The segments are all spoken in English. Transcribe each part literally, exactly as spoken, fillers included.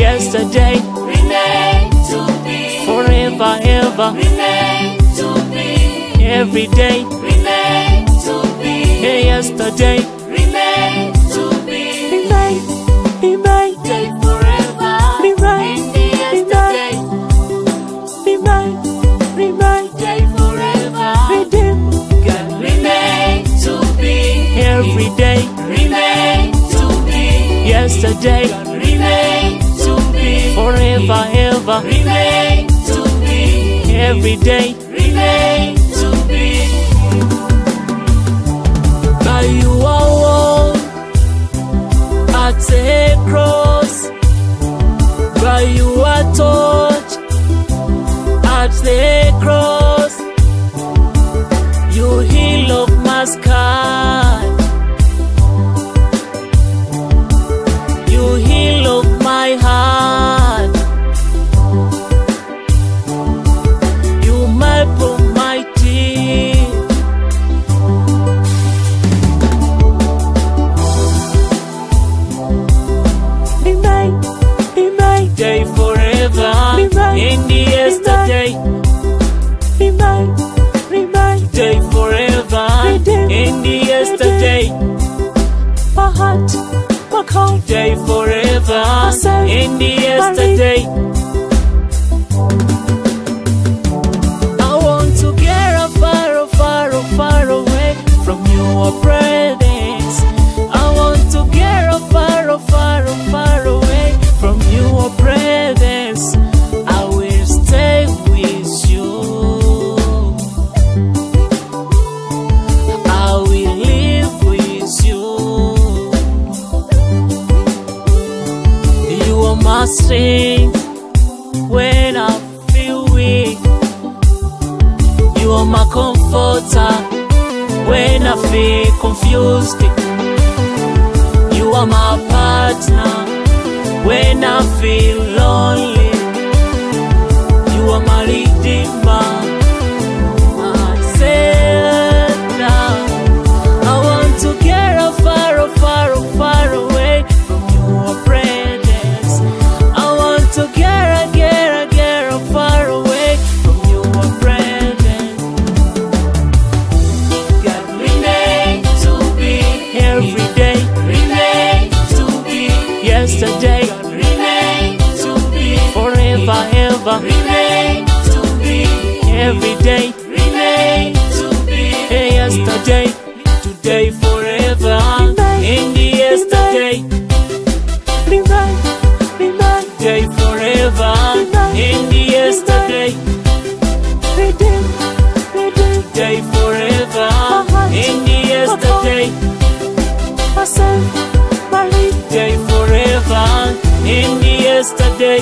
Yesterday remains to be, forever ever remains to be, every day remains to be, hey, yesterday remains to be, be made, be made, day forever, be made, be yesterday, be made, be made, day forever, redeemed, God remains to be, every day remains to be, yesterday remains. Forever, ever remain to be. Every day remain to be. By you are wall at a cross. By you are touch at the cross. You heal of my sky. You heal of my heart. In the yesterday, remain, remain, today forever. Redeem, in the yesterday, redeem, my heart, my heart, today forever. Myself, in the yesterday, I want to get a far, far, far away from your presence. I want to get a far, far, far away from your presence. My strength when I feel weak, you are my comforter when I feel confused, you are my partner when I feel lonely, you are my redeemer. Yesterday remains to be, forever ever remains to be, every day remains to be, hey, yesterday, today forever, in the yesterday remains, remains, today forever, in the yesterday redeemed, redeemed, today forever, in the yesterday myself. Day forever, in the yesterday.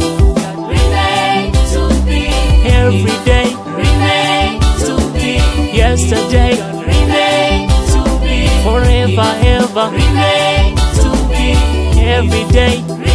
Savior, God remains forever remain to be every day.